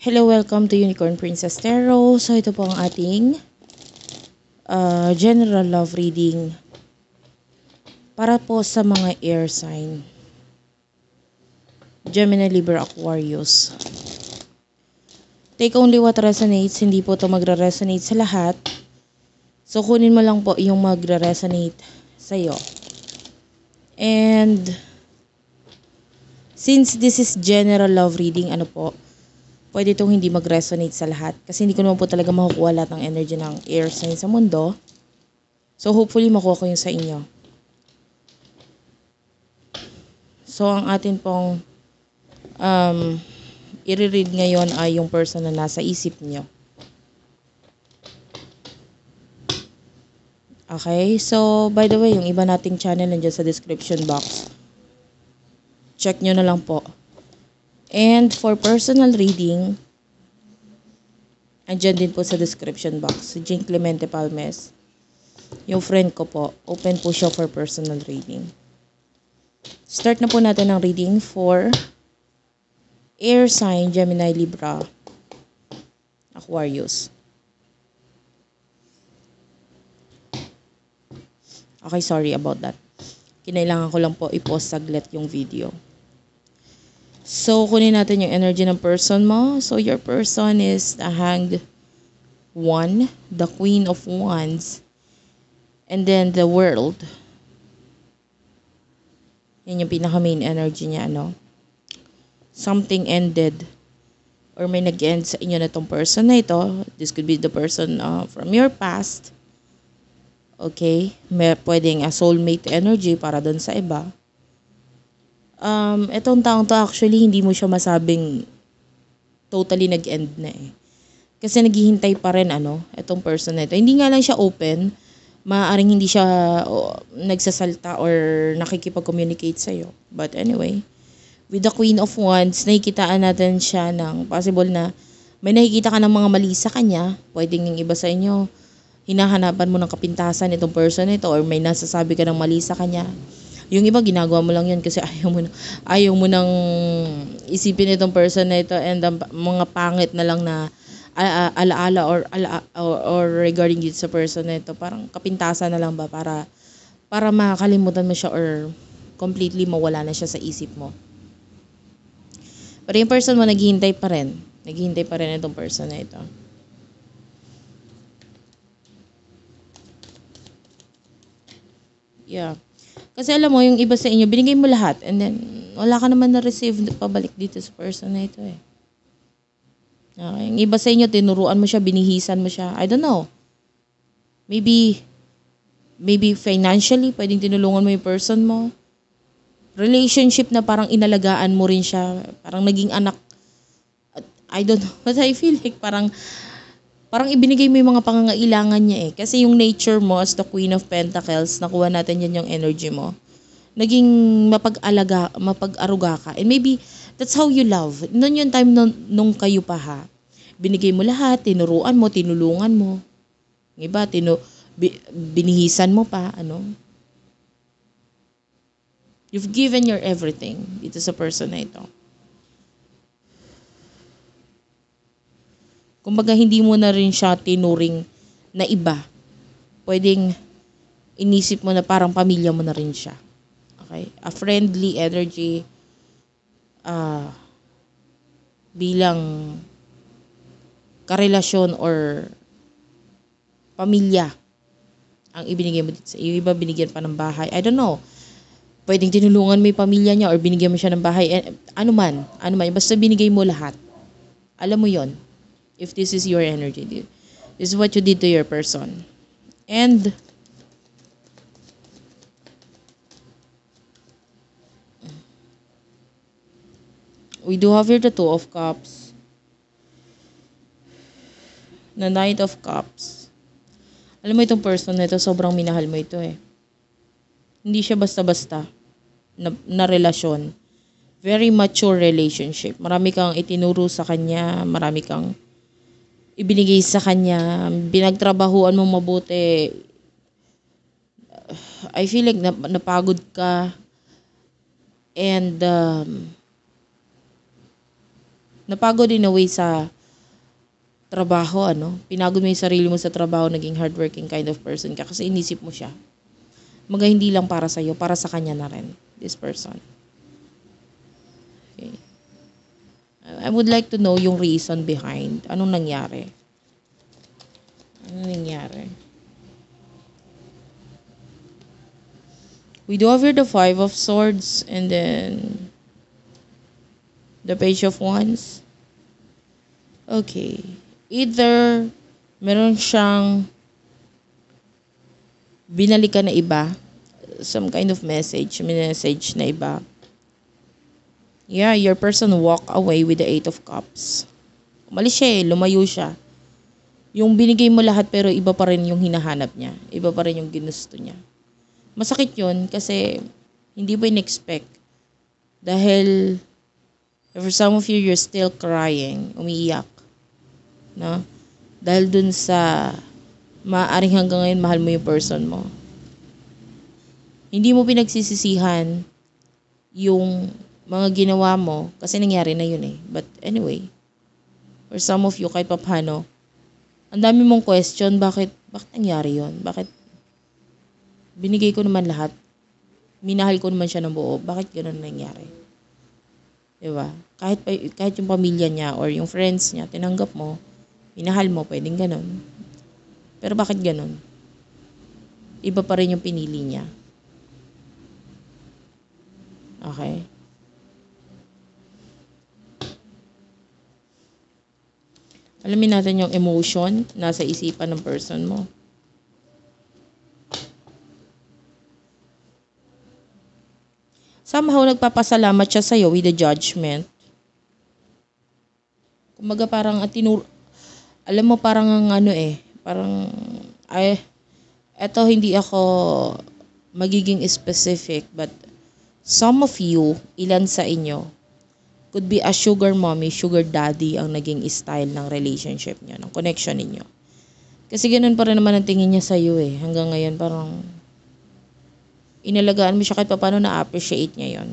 Hello, welcome to Unicorn Princess Tarot. So, ito po ang ating general love reading para po sa mga air sign. Gemini, Libra, Aquarius. Take only what resonates. Hindi po ito magre-resonate sa lahat. So, kunin mo lang po yung magre-resonate sa'yo. And since this is general love reading, ano po, pwede itong hindi mag-resonate sa lahat. Kasi hindi ko naman po talaga makukuha lahat ng energy ng air sign sa mundo. So hopefully makuha ko yung sa inyo. So ang atin pong i-read ngayon ay yung person na nasa isip nyo. Okay, so by the way, yung iba nating channel nandiyan sa description box. Check nyo na lang po. And for personal reading, andyan din po sa description box. Si Jean Clemente Palmes, yung friend ko po, open po siya for personal reading. Start na po natin ang reading for air sign, Gemini, Libra, Aquarius. Okay, sorry about that. Kinailangan ko lang po i-pause saglit yung video. So, kunin natin yung energy ng person mo. So, your person is the Hanged One, the Queen of Wands, and then the World. Yan yung pinaka-main energy niya, ano? Something ended or may nag-end sa inyo na tong person na ito. This could be the person from your past. Okay, may pwedeng a soulmate energy para doon sa iba. Etong taong to actually hindi mo siya masabing totally nag-end na eh. Kasi naghihintay pa rin ano, etong person na ito. Hindi nga lang siya open, maaaring hindi siya nagsasalta or nakikipag-communicate sa'yo. But anyway, with the Queen of Wands, nakikitaan natin siya ng possible na may nakikita ka ng mga mali sa kanya, pwedeng yung iba sa inyo hinahanapan mo ng kapintasan itong person ito or may nasasabi ka ng mali sa kanya. Yung iba, ginagawa mo lang yun kasi ayaw mo nang isipin itong person na ito and ang mga pangit na lang na alaala or regarding dito sa person na ito. Parang kapintasan na lang ba para makalimutan mo siya or completely mawala na siya sa isip mo. Pero yung person mo, naghihintay pa rin. Naghihintay pa rin itong person na ito. Yeah. Kasi alam mo, yung iba sa inyo, binigay mo lahat. And then, wala ka naman na-receive pabalik dito sa person na ito eh. Okay. Yung iba sa inyo, tinuruan mo siya, binihisan mo siya. I don't know. Maybe financially, pwedeng tinulungan mo yung person mo. Relationship na parang inalagaan mo rin siya. Parang naging anak. I don't know. But I feel like parang ibinigay mo yung mga pangangailangan niya eh. Kasi yung nature mo as the Queen of Pentacles, nakuha natin yan yung energy mo. Naging mapag-aruga ka. And maybe that's how you love. Noon yung time nung kayo pa ha. Binigay mo lahat, tinuruan mo, tinulungan mo. Yung iba, binihisan mo pa, ano. You've given your everything dito sa person na ito. Kumbaga, hindi mo na rin siya tinuring na iba. Pwedeng inisip mo na parang pamilya mo na rin siya. Okay? A friendly energy bilang karelasyon or pamilya ang ibinigay mo dito sa iyo. Iba, binigyan pa ng bahay. I don't know. Pwedeng tinulungan mo yung pamilya niya or binigyan mo siya ng bahay. Ano man. Basta binigay mo lahat. Alam mo yon. If this is your energy, this is what you did to your person. And we do have here the Two of Cups, the Knight of Cups. Alam mo itong person na ito, sobrang minahal mo ito eh. Hindi siya basta-basta na relasyon. Very mature relationship. Marami kang itinuro sa kanya, marami kang ibinigay sa kanya, binagtrabahuan mo mabuti. I feel like napagod ka and napagod in a way sa trabaho, ano? Pinagod mo yung sarili mo sa trabaho, naging hardworking kind of person ka kasi inisip mo siya. Mga hindi lang para sa'yo, para sa kanya na rin, this person. Okay. I would like to know yung reason behind. Anong nangyari? Anong nangyari? We do have here the Five of Swords and then the Page of Wands. Okay. Either meron siyang binalikan na iba. Some kind of message. Message na iba. Yeah, your person walk away with the Eight of Cups. Umalis siya eh. Lumayo siya. Yung binigay mo lahat pero iba pa rin yung hinahanap niya. Iba pa rin yung ginusto niya. Masakit yun kasi hindi mo in-expect. Dahil for some of you, you're still crying. Umiiyak. No? Dahil dun sa maaaring hanggang ngayon mahal mo yung person mo. Hindi mo pinagsisisihan yung mga ginawa mo kasi nangyari na yun eh. But anyway, for some of you, kahit papano, ang dami mong question, bakit nangyari yun? Bakit binigay ko naman lahat? Minahal ko naman siya ng buo. Bakit ganun nangyari? Diba? Kahit yung pamilya niya or yung friends niya, tinanggap mo, minahal mo, pwedeng ganun. Pero bakit ganun? Iba pa rin yung pinili niya. Okay? Alamin natin yung emotion nasa isipan ng person mo. Somehow, nagpapasalamat siya sa'yo with a judgment. Kumbaga parang alam mo parang ano eh, parang ay eto hindi ako magiging specific but some of you, ilan sa inyo, could be a sugar mommy, sugar daddy ang naging style ng relationship niyo, ng connection niyo. Kasi ganoon pa rin naman ang tingin niya sa'yo eh. Hanggang ngayon parang inalagaan mo siya kahit paano na-appreciate niya yon.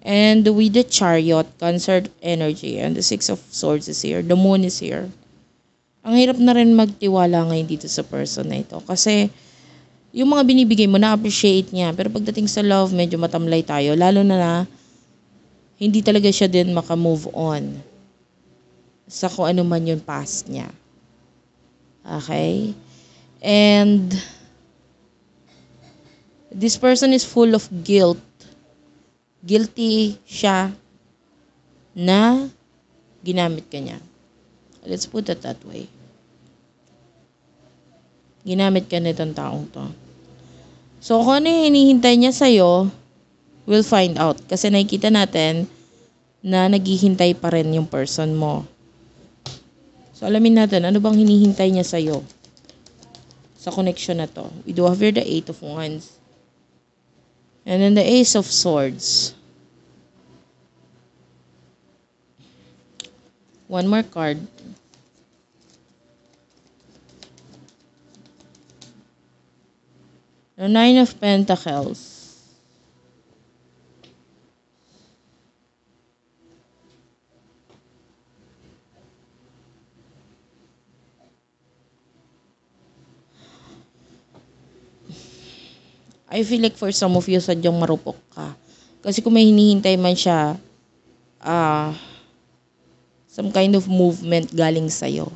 And with the Chariot, Cancer energy, and the Six of Swords is here, the Moon is here. Ang hirap na rin magtiwala ngayon dito sa person na ito. Kasi yung mga binibigay mo, na-appreciate niya. Pero pagdating sa love, medyo matamlay tayo. Lalo na hindi talaga siya din makamove on sa kung ano man yung past niya. Okay? And this person is full of guilt. Guilty siya na ginamit ka niya. Let's put it that way. Ginamit ka nitong taong to. So, kung ano yung hinihintay niya sa'yo, we'll find out. Kasi nakikita natin na naghihintay pa rin yung person mo. So, alamin natin, ano bang hinihintay niya sa'yo sa connection na to. We do have here the Eight of Wands. And then the Ace of Swords. One more card. The Nine of Pentacles. I feel like for some of you, sadyang marupok ka. Kasi kung may hinihintay man siya, some kind of movement galing sa'yo.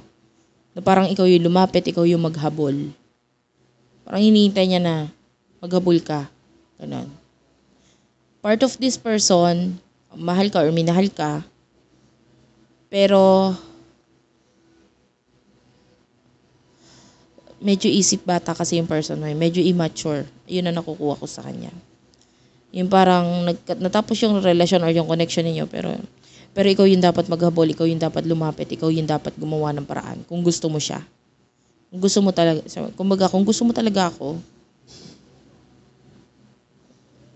Na parang ikaw yung lumapit, ikaw yung maghabol. Parang hinihintay niya na maghabol ka. Ganun. Part of this person, mahal ka or minahal ka, pero medyo isip bata kasi yung person mo. Medyo immature. Yun na nakukuha ko sa kanya. Yung parang natapos yung relasyon or yung connection niyo pero ikaw yung dapat maghabol, ikaw yung dapat lumapit, ikaw yung dapat gumawa ng paraan kung gusto mo siya. Kung gusto mo talaga, kumbaga kung gusto mo talaga ako,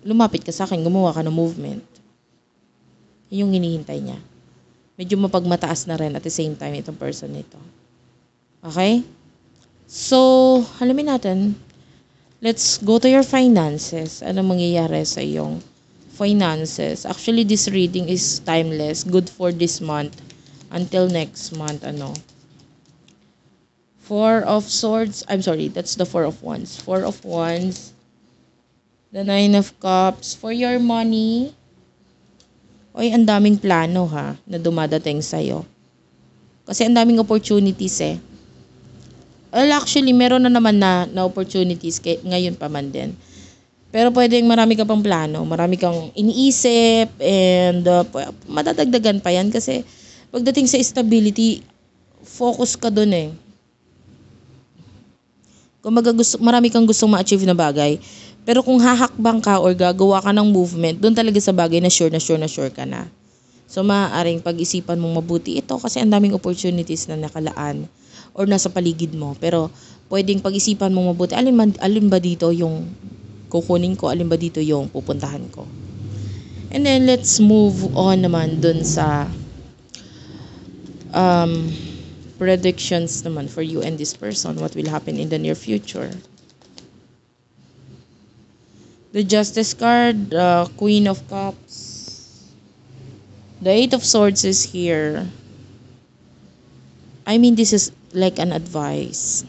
lumapit ka sa akin, gumawa ka ng movement. Yun yung hinihintay niya. Medyo mapagmataas na rin at the same time itong person nito. Okay? So, alamin natin, let's go to your finances. Ano mangyayari sa iyong finances? Actually, this reading is timeless. Good for this month. until next month, ano. Four of Swords. I'm sorry, that's the Four of Wands. Four of Wands. The Nine of Cups. For your money. Oy, ang daming plano, ha, na dumadating sa'yo. Kasi ang daming opportunities, eh. Well, actually, meron na naman na opportunities ngayon pa man din. Pero pwedeng marami ka pang plano, marami kang iniisip, and madadagdagan pa yan kasi pagdating sa stability, focus ka dun, eh. Kung marami kang gustong ma-achieve na bagay, pero kung hahakbang ka or gagawa ka ng movement, dun talaga sa bagay na sure ka na. So maaaring pag-isipan mong mabuti ito kasi ang daming opportunities na nakalaan or nasa paligid mo. Pero pwedeng pag-isipan mong mabuti, alin ba dito yung kukunin ko, alin ba dito yung pupuntahan ko. And then let's move on naman dun sa predictions naman for you and this person, what will happen in the near future. The Justice card, the Queen of Cups, the Eight of Swords is here. I mean, this is like an advice.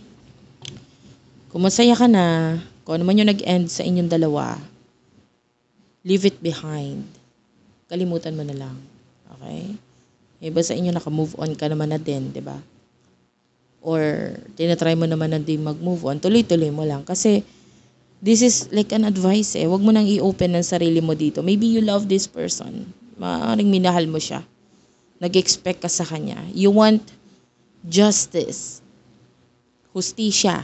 Kung masaya ka na, kung ano man yung nag-end sa inyong dalawa, leave it behind. Kalimutan mo na lang. Okay? Iba sa inyo, naka-move on ka naman na din, di ba? Or, tinatry mo naman na din mag-move on. Tuloy-tuloy mo lang. Kasi, this is like an advice, eh. Huwag mo nang i-open ang sarili mo dito. Maybe you love this person. Maaaring minahal mo siya. Nag-expect ka sa kanya. You want justice. Hustisya.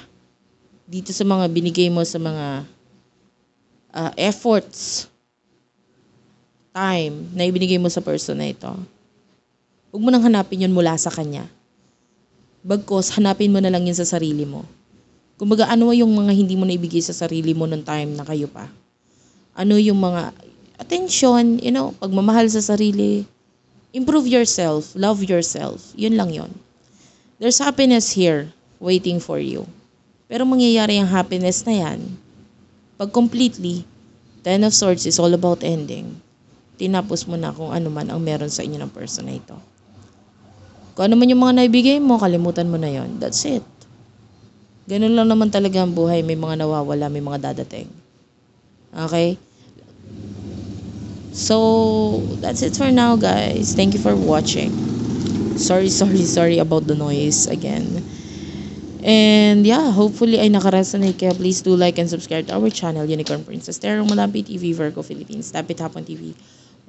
Dito sa mga binigay mo sa mga efforts, time na ibinigay mo sa person na ito. Huwag mo nang hanapin yun mula sa kanya. Bagkos, hanapin mo na lang yun sa sarili mo. Kumbaga, ano yung mga hindi mo naibigay sa sarili mo nung time na kayo pa? Ano yung mga attention, you know, pagmamahal sa sarili. Improve yourself, love yourself. Yun lang yun. There's happiness here waiting for you. Pero mangyayari ang happiness na yan pag completely, Ten of Swords is all about ending. Tinapos mo na kung ano man ang meron sa inyo ng person na ito. Kung ano man yung mga naibigay mo, kalimutan mo na yon. That's it. Ganun lang naman talaga ang buhay. May mga nawawala, may mga dadating. Okay? So, that's it for now, guys. Thank you for watching. Sorry about the noise again. And yeah, hopefully ay nakaresonate kayo. Please do like and subscribe to our channel, Unicorn Princess Tarot, Dapithapon TV, Virgo Philippines, Dapithapon TV,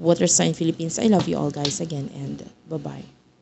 Water Sign Philippines. I love you all, guys, again, and bye-bye.